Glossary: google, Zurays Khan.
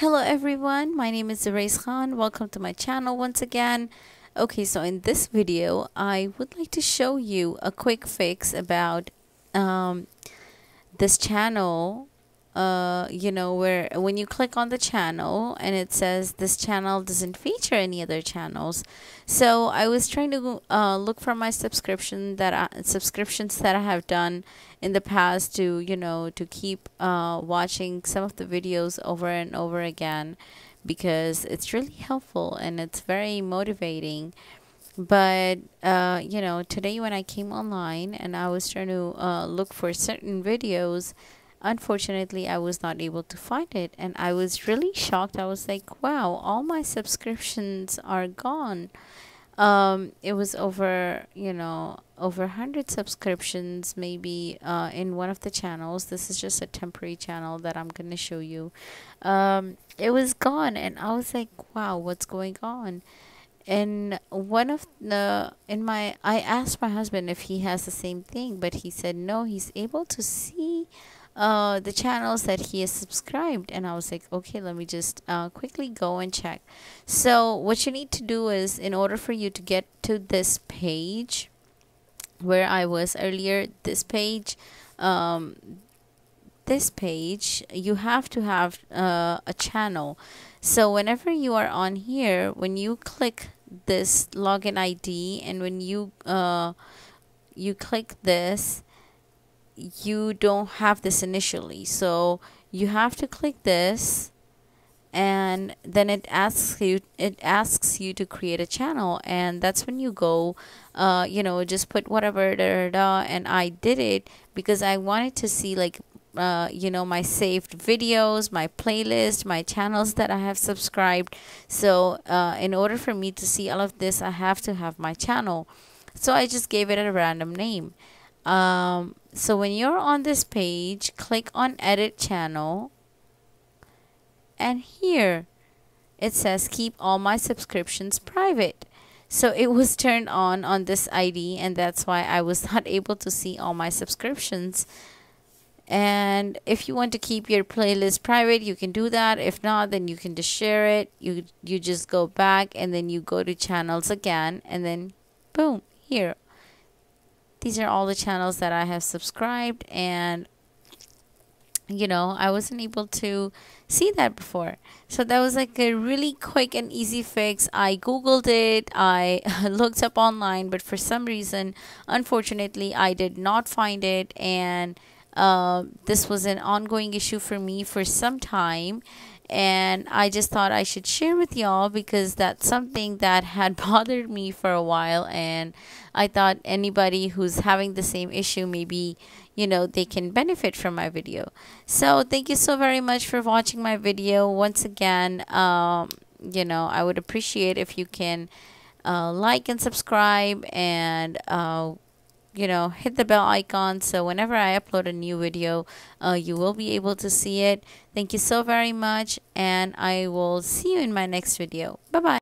Hello everyone, my name is Zurays Khan. Welcome to my channel once again. Okay, so in this video I would like to show you a quick fix about this channel, you know, where when you click on the channel and it says this channel doesn't feature any other channels. So I was trying to look for my subscriptions that I have done in the past to, you know, to keep watching some of the videos over and over again, because it's really helpful and it's very motivating. But you know, today when I came online and I was trying to look for certain videos, unfortunately I was not able to find it, and I was really shocked. I was like, wow, all my subscriptions are gone. It was over, you know, over 100 subscriptions maybe in one of the channels. This is just a temporary channel that I'm going to show you. It was gone, and I was like, wow, what's going on? And one of the I asked my husband if he has the same thing, but he said no, he's able to see the channels that he is subscribed. And I was like, okay, let me just quickly go and check. So what you need to do is, in order for you to get to this page where I was earlier, this page, you have to have a channel. So whenever you are on here, when you click this login ID and when you you click this, you don't have this initially, so you have to click this, and then it asks you to create a channel. And that's when you go, you know, just put whatever, and I did it because I wanted to see, like, you know, my saved videos, my playlist, my channels that I have subscribed. So in order for me to see all of this, I have to have my channel. So I just gave it a random name. So when you're on this page, click on edit channel, and here it says keep all my subscriptions private. So it was turned on this ID, and that's why I was not able to see all my subscriptions. And if you want to keep your playlist private, you can do that. If not, then you can just share it. You just go back and then you go to channels again, and then boom, here, these are all the channels that I have subscribed. And you know, I wasn't able to see that before. So that was like a really quick and easy fix. I googled it, I looked up online, but for some reason, unfortunately, I did not find it. And this was an ongoing issue for me for some time, and I just thought I should share with y'all because that's something that had bothered me for a while, and I thought anybody who's having the same issue, maybe, you know, they can benefit from my video. So thank you so very much for watching my video once again. You know, I would appreciate if you can like and subscribe, and you know, hit the bell icon, so whenever I upload a new video, you will be able to see it. Thank you so very much, and I will see you in my next video. Bye bye.